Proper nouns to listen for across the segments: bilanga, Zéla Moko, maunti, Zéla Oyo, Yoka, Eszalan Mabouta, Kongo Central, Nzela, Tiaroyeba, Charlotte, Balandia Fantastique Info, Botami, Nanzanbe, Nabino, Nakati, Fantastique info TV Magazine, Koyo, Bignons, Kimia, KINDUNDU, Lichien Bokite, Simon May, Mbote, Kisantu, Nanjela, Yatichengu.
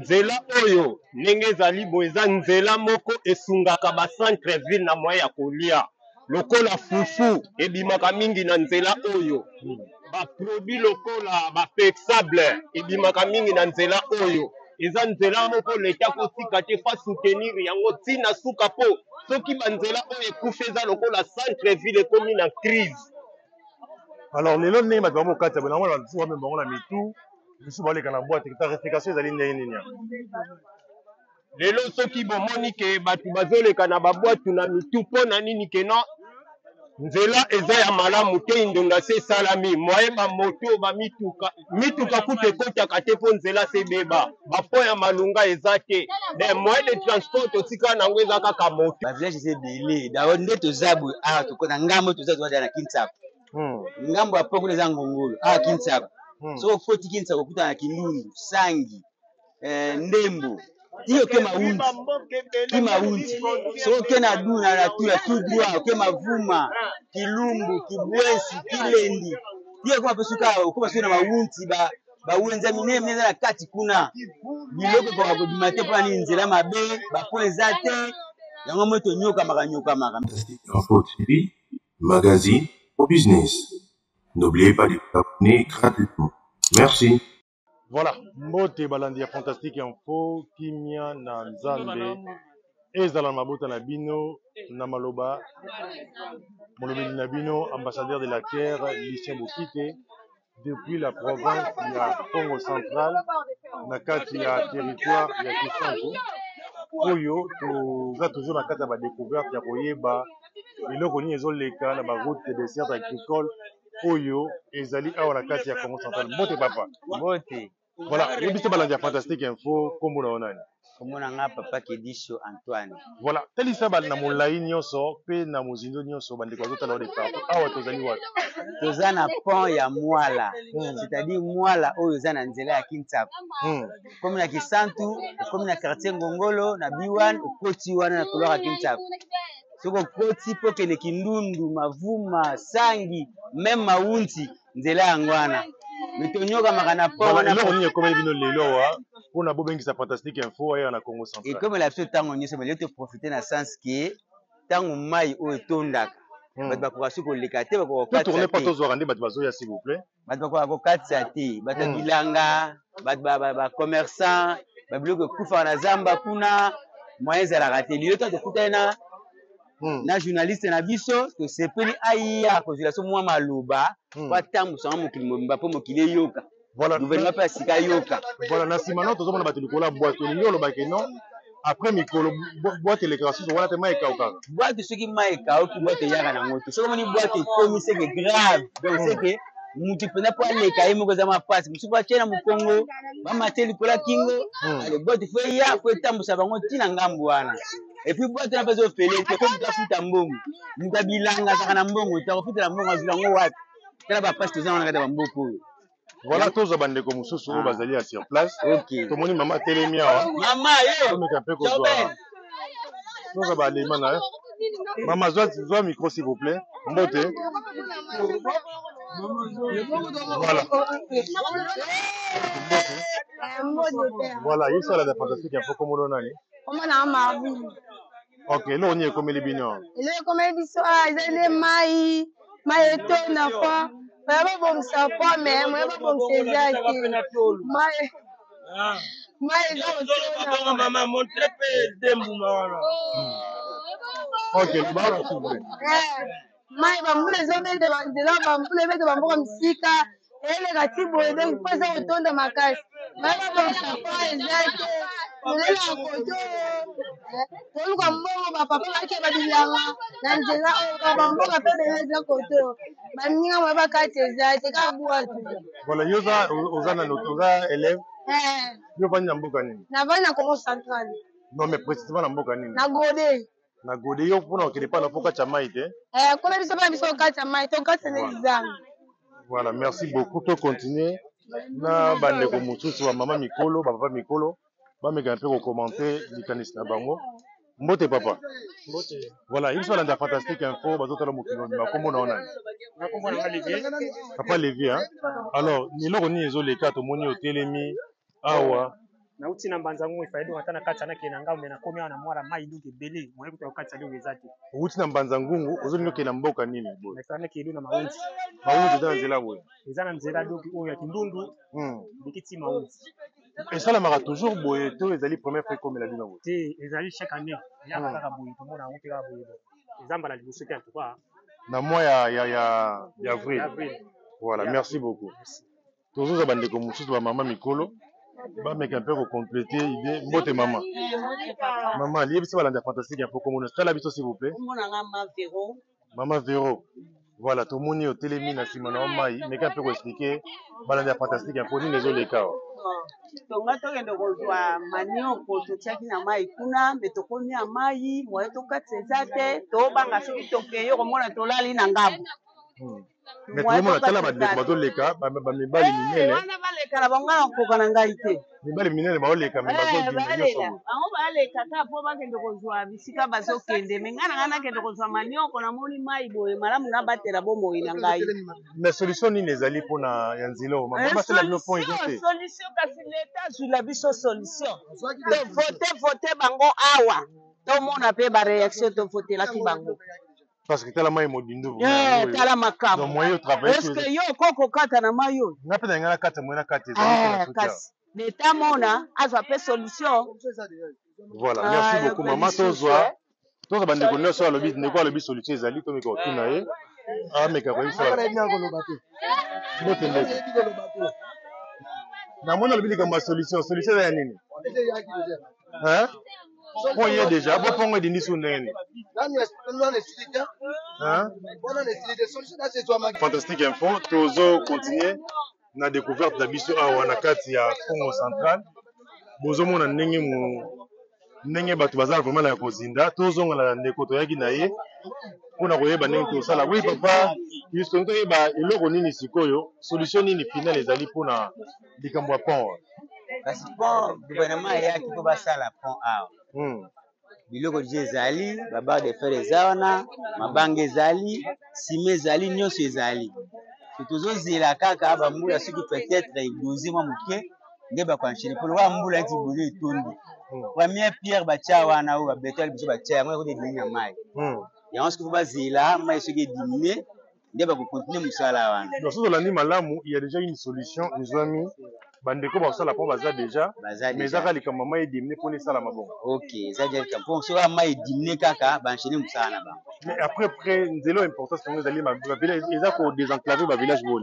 Nzela Oyo, Nengezali Boeza, Nzela Moko, Esunga Kabasan, Kreville, Namoya Kolia, Lokola Fufu, Ebimaka mingi na Nzela Oyo. Ba produit Lokola, ba fexable, Ebimaka mingi na Nzela Oyo. Eza Nzela Moko, l'État aussi, Kate, pas soutenir, Yango, Tina, Soukapo, Soki Banzela Oyo, Koufeza, Lokola, San, Kreville, et commune en crise. Alors, les longs names, d'abord, Kate, mais normalement, on a toujours même la mitou. Je suis allé à la boîte et tu as réfléchi à l'inénénia. Les lots qui vont moniquer, Batubazole et Kanababouat, tu n'as mis tout pour Nanini Kenan. Nzela Ezaya Malamouté, Indongassé Salami, Moema Moto, Mamituka, Mituka Koute Kota Katepon Zela Sebeba, Bapoya Malunga Ezake, des moyens de transport aussi Kanangweza Kakamoto. La village est belle, d'avoir des tozabou, ah, tu connais un mot, tu sais, tu vois, dans la Kinsab. Ngambo a pas les angongol, ah, Kinsab. So foti kinsa kokuta na kinunu sangi ndembo iyo ke maunti ki maunti so ke na duna la tula tudwa ke mavuma kilumbu kibwesi kilendi iyo kwa pesuka kwa sio na maunti ba bawenza mine mine na kati kuna biloko kwa kodimate pa ni Nzela mabe ba poinza te yango moto nyoka makanyoka makamba. Fantastique info TV Magazine au business. N'oubliez pas de vous abonner gratuitement. Merci. Voilà. Mbote, Balandia Fantastique Info, Kimia, Nanzanbe, Eszalan Mabouta, Nabino, Namaloba, Molobi Nabino, ambassadeur de la terre, Lichien Bokite, depuis la province de la Kongo Central, Nakati, à territoire, Yatichengu, Koyo, toujours Nakati à la découverte, Tiaroyeba, et le Roni Ezoleka, la route des desserts agricoles. Koyo, Ezali, Aourakati, à Kongo Central. Mbote, papa. Mbote. Voilà, le biste Balandia Fantastique Info, comme on a. Comme on a papa qui dit sur Antoine. Voilà, tel est ça, Namolaï, Nyoso, Pé, Namozindo, Nyoso, Bandikozo, Talo, de Pape. Awa, Tozani, Wat. Tozana, Pan, ya Mouala. C'est-à-dire, Mouala, Oyozana, Nzela, Kintab. Comme la Kisantu, comme la quartier Ngongolo, na Biwan, ou Kotiwan, na Kolora, Kintab. Soko koti po kene kilundu, mavuma, sangi, même maunti, Nzela angwana. Mitonyoka makana po. Voilà, là on y a comme Nabino lelo wa, on a beau bien que ça Fantastique Info et on a Kongo Central. Et comme la petite tango ni se met, tu profites dans le sens qui est tango mai au tondak. Batbakurasu ko lekate, bakurakat. Tournez pas tous au rendez, batbazoya s'il vous plaît. Batbakurakat sati, batabilanga, batbaba commerçant, babloko kufa na zamba kuna, moyens à la rater. Lieu tant de kutena. Na journaliste na biso to sepeli aya consultation mwa maloba kwa tambusanga mokilimo mbapo mokile yoka voilà gouvernement pa sika yoka voilà na simano tozo mona batulu kola boîte ninyo lo bakeno après mikolo boîte l'éclaircissement voilà te maika oka boîte soki maika oki boîte yaka na ngoto soki moni boîte komi c'est grave donc c'est que mutu pena pa leka yimo ko zama passe mutu pa chena mu Kongo ba mateli kola kingo ale boîte fo ya ko tambusa bango tina ngambu wana. Et puis, boîte n'a pas offert, c'est comme ça, c'est un bon. Nous avons dit, voilà, tous les bandes comme ça, vous allez à sur place. Ok. Tout le monde, maman, télémia. Maman, yo. Maman, zoa micro, s'il vous plaît. Mbote. Voilà. Voilà, il y a ça, la Fantastique Info, comme on a dit. Comment on a ok, là on y est comme les Bignons. Ils ont comme les Bignons, ils ont les maïs, maïs tout n'a pas. Mais bon, ça pas même, bon, c'est déjà. Maïs, maïs tout n'a pas. Ok, voilà, c'est vrai. Maïs, bambou les hommes de là, bambou les mecs de bambou comme Sika, et les gâtis pour les deux, pas ça autour de ma casse. Mais bon, ça pas exact. Nous allons côté. Nous allons papa qui va dire là. Nous allons faire des gens côté. Mais nous allons pas qu'à tes ailes, c'est qu'à boire. Voilà, nous allons notre élève. Nous allons dans Bokani. Nous allons dans Kongo Central. Non mais précisément dans Bokani. Nagode. Nagode, yo puna okele pa na poka chamaite. Kola biso pa biso ka chamaite, on ka tenezang. Voilà, merci beaucoup. Tout continuer. Na bande ko mususu wa mama mikolo, papa mikolo. Je vais commenter les canistes. Mbote papa. Voilà, il soit dans Fantastique Info, comment on a papa Lévi, hein? Alors, nous avons les quatre monnaies au télémi, awa, na uti na mbanzangu ifaidu hata na kacha na kinanga mena komia na mwara mai duke bele mwebu kwa kacha duke zati uti na mbanzangu uzo nyo kina mboka nini boy nakana kidu na maunti maunti za Nzela boy ezana Nzela duke o ya kindundu bikiti maunti et ça la mara toujours boy to ezali première fois comme la bina boy te ezali chaque année ya kaka boy to mona uti ka boy ezamba la lisuki en tout cas na mois ya avril voilà merci beaucoup toujours za bande ko mususu ba mama mikolo ba mec un peu compléter idée Mbote maman maman lié biso Balandia Fantastique Info comme on ça la biso s'il vous plaît maman Véro voilà tout moni au télémi na Simon May mec un peu expliquer Balandia Fantastique Info ni les oleka donc on attend de revoir manio pour tout ça qui na mai kuna metokoni a mai moi to katsezate to banga soki to keyo ko mona to lali na ngabu mais tout le monde a la mode de bateau les cas, mais pas les mineurs. Mais pas les mineurs, mais les caméras. On va aller caca pour voir que de rejoindre Bissika Basso Kende. Mais n'a que de rejoindre Magnon, qu'on a moni maïbo et madame n'a battu la bombe ou inangaï. La solution n'est les alliés pour la Yanzilo. Mais pas cela le point. Solution parce que l'État, je l'ai vu sur solution. Votez, bango, awa. Tout le monde a payé la réaction de voter la bango. Parce que tellement il modindu. Tellement macabre. Donc moi je travaille. Est-ce que yo koko kata na mayo? Na penda ngala kata mwana kata. Ah, kasi. Neta mona, azo pe solution. Voilà, merci beaucoup maman tozwa. Toza bande ko nyoso alobi ne ko alobi solution ezali to meko tuna ye. Ah meka ko ifa. Bote ndeke. Na mona alobi ka ma solution, solution ya nini? Hein? Bon, il y a déjà, bon, on est des nisous. Fantastique info, Tozo continue la découverte d'Abisso à Nakati à Kongo Central. Bozo mon n'engue mon n'engue batubazal vraiment la cosinda. Tozo on a découvert qui naie. On a voyé banen tout ça là. Oui papa, juste on te bah il l'ont ni si Koyo. Solution ni finale les alliés pour na décambois pont. Parce que le gouvernement est à qui peut passer la pont à. Biloko jezali, baba de faire zawana, mabange zali, sime zali, nyonso ezali. C'est toujours zela kaka ba mbula ceux qui peut-être ignoser moi moké, nge ba kwanchele pour wa mbula ti bulu tondi. Première pierre ba tia wana ou ba betel biso ba tia moi ko de dina mai. Et on se trouve ba zela, mai ceux qui diminuer, nge ba ko continuer musala wana. Donc sur la ni malamu, il y a déjà une solution, les amis. Bandeko baza la pompe déjà mais ça les camama et diminuer pour les salama bon ok ça dire que pour ceux ma et diminuer kaka banchine musa na ba mais après Nzela importance que nous allons ma village ils a pour désenclaver ba village bon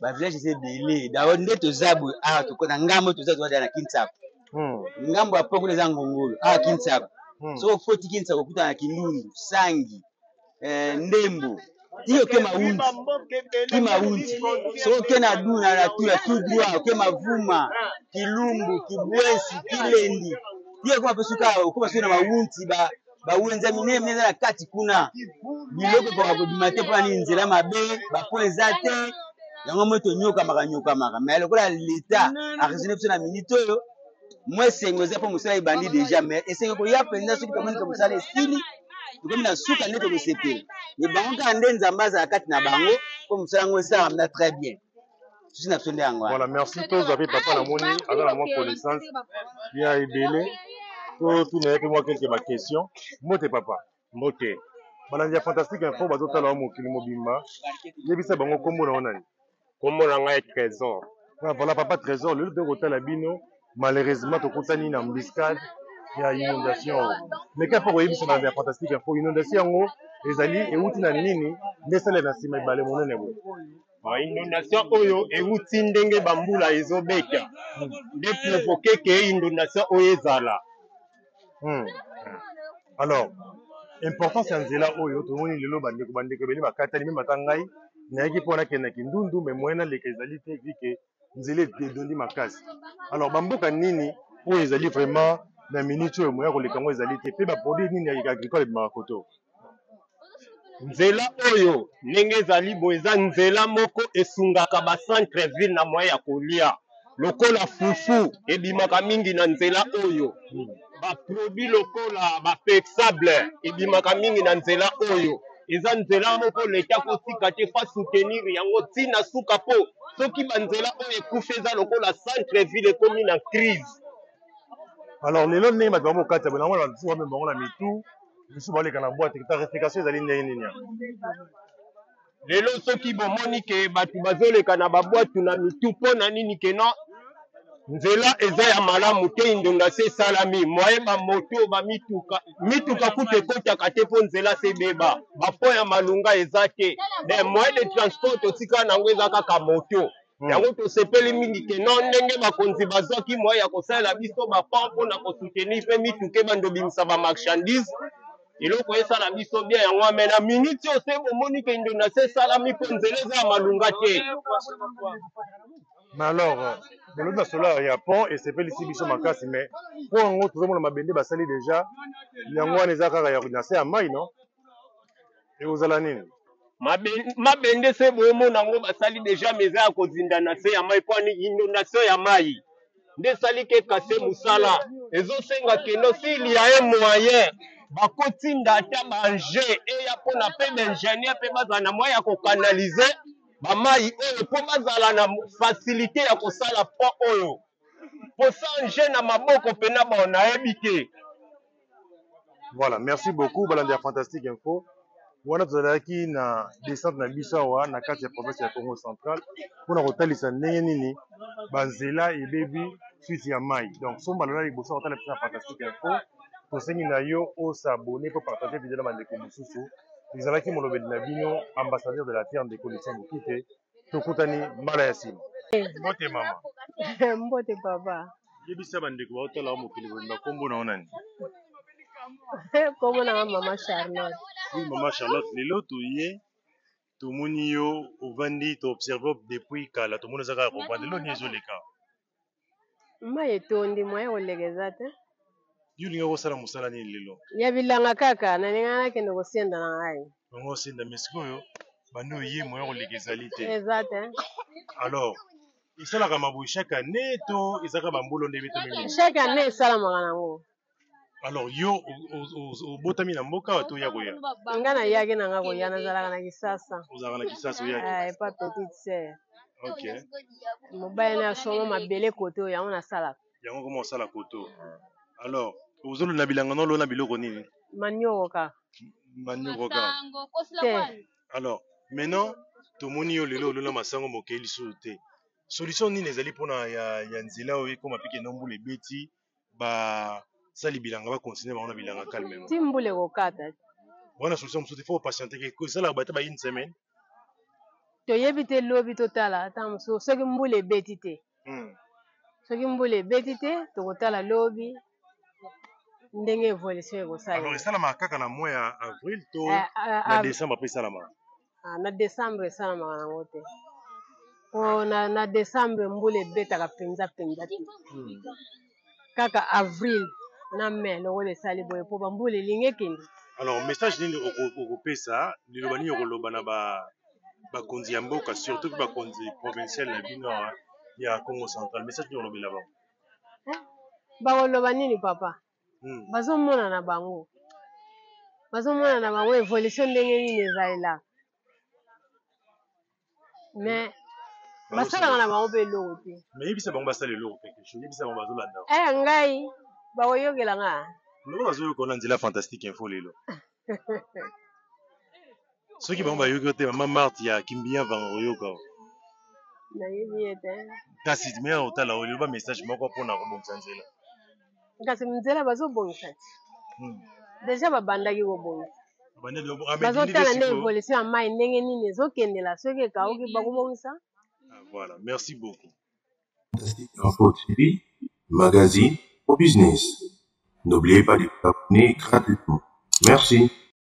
ba village c'est belé daonde to zabu a to kona ngambo to zabu na kintsap ngambo a pongo les angongolo a kintsap so faut kintsap okuta na kinundu sangi ndembo Dieu que ma honte, qui ma honte, ce que n'a d'où la tout droit, que ma vouma, qui l'ombre, qui blesse, qui l'endi. Dieu qu'on peut se faire, qu'on peut se faire ma honte, bah on examine mais la carte kuna, bilobe pour avoir maté pour aller Nzela Mabé, bah pour les athées, y'en a moins de nyoka mara, mais alors que l'État a raisonné sur la minute. Moi c'est moi c'est pour Moussa et Bandi déjà, mais et c'est que y a plein de ceux qui commencent comme ça les styles. Comme la soupe à l'eau de CP. Les banques andent en bas à 4 nabango, comme ça, on s'en a très bien. Voilà, merci tous. Vous avez papa la monnaie, alors la monnaie connaissance. Il y a Ebele. Tout le monde a quelques questions. Moté papa, moté. Balandia Fantastique Info, vous avez un mot qui est mobima. Il y a des gens qui ont un trésor. Voilà, papa, trésor. Le de l'hôtel Nabino, malheureusement, tu comptes en embuscade. Il y a une inondation. Mais quand vous voyez que c'est Balandia Fantastique Info, une inondation, les alliés et outils dans l'île, les salés dans le balai, mon nom. Inondation, Oyo, et outils d'engue bamboula, et zobeka. De provoquer que inondation, Oyo, Zala. Alors, l'importance c'est Zéla Oyo, tout le monde, le bandit, le bandit, le bandit, le bandit, le bandit, le la ministre est moyen pour les Congolais d'alité. Peu d'abordés ni les agriculteurs de Marakoto. Nzela Oyo, n'engezali boeza Nzela Moko et Sunga Kabasan Treville na moyen Kolia. Lokola fufu et bimaka mingi na Nzela Oyo. Ba produit lokola ba flexible et bimaka mingi na Nzela Oyo. Eza Nzela Moko leka kosi katefa soutenir yango tina sukapo. Soki ba Nzela Oyo kufeza lokola Centreville ekomi na crise. Alors, les gens ne vont pas être capables de faire des choses. Yango sepeli mingi ke non ndenge bakonzi bazaki moya ya kosala biso ba pampo na ko soutenir pe mituke bando bimisa ba marchandise eloko esala biso bien yango amena minute yo se bomoni ke ndona se sala mi ponzeleza malunga te. Mais alors de l'autre cela ya pont et sepeli si biso makasi mais pour ngo tozomona mabende basali déjà yango aneza kaka ya kunase ya mai non et ozala nini. Ma bende se bomo nango basali déjà meza ya kozinda na se ya mai po ni inondation ya mai nde sali ke kase musala ezo senga keno sili ya e moyen bakotinda ata manje e ya po na pe ingénieur pe bazana moyen ya ko canaliser ba mai oyo po bazala na facilité ya ko sala po oyo po sanje na maboko pe na ba na ebité. Voilà, merci beaucoup Balandia Fantastique Info. Voilà, vous avez qui na descente na Bissawa, na carte de province ya Kongo Central, pour la rotalisa Nenini, Banzela et Baby Fusia Maï. Donc, son malheur, il bosse en rotal la fantastique info. Pour ceux qui n'ont s'abonner pour partager la vidéo de la commission, ils avaient qui m'ont levé de Nabino, ambassadeur de la terre des collections Bokite, Tokutani, Malayasim. Mbote maman. Mbote papa. Je dis ça, Bandeko, autant la moquille, la combo na onani. Comment la maman Charlotte? Oui, maman Charlotte, les lots, tout le monde est observé depuis que tout le monde a compris. Les lots, ils ont les cas. Mais tout le monde est moyen au légazat. Il y a aussi la moussala ni les lots. Il y a Vilanga Kaka, Nanga qui nous sent dans la haine. Nous sommes dans Mexico, nous sommes moyen au légazalité. Exact. Alors, ils sont là comme à vous chaque année, ils sont comme à Mboulon de Vitamine. Chaque année, ils sont là comme à alors yo au Botami na mboka to ya koya ngana yake na ngako yana zalaka na kisasa uzaka na kisasa yake eh pas petite sœur. OK mobile na somo mabele koto ya ona sala yango komo sala koto. Alors uzulu na bilanga no lona biloko nini manioka alors maintenant tomoni yo lelo lona masango mokeli soute solution nini ezali pona ya Nzela Oyo ko mapike nombu le beti ba ça libilanga va continuer on a bilanga calmement timbule ko kata bona solution musuti faut patienter que ça la bata ba une semaine to yebite lobi totala tam so soki mbule betite soki mbule betite to kotala lobi ndenge évolution ko ça alors ça la makaka na mois ya avril to na décembre après ça la ma na décembre ça la ma na ngote na décembre mbule beta ka penza kaka avril. Non mais le rôle est sali pour bambouler l'ingékin. Alors message ni au ça, ni l'obani au lobanaba, bakondi amboka surtout bakondi provincial Nabino ya Congo Central. Message ni au lobanaba. Bah au lobani ni papa. Bazomona na bango. Bazomona na bango évolution d'engeni ni zaila. Mais basala na bango belo ote. Mais ibisa bango basala belo ote. Je dis ibisa bango bazola na. Eh ngai. Bah oui, on a Zéla Fantastique Info. Ceux qui vont voir Yoka, maman Marthe, Kimia, vont Yoka. T'as si tu mets au talent, on a un message, moi, pour la remonte Nanjela. Quand c'est Nzela, bazo bon fait. Déjà, ma bande est bon. Bazo talent évolution à main, n'engeni les autres qui ne la sont que quand on va comme ça. Voilà, merci beaucoup. Fantastique Info TV Magazine. Business. N'oubliez pas de vous abonner gratuitement. Merci.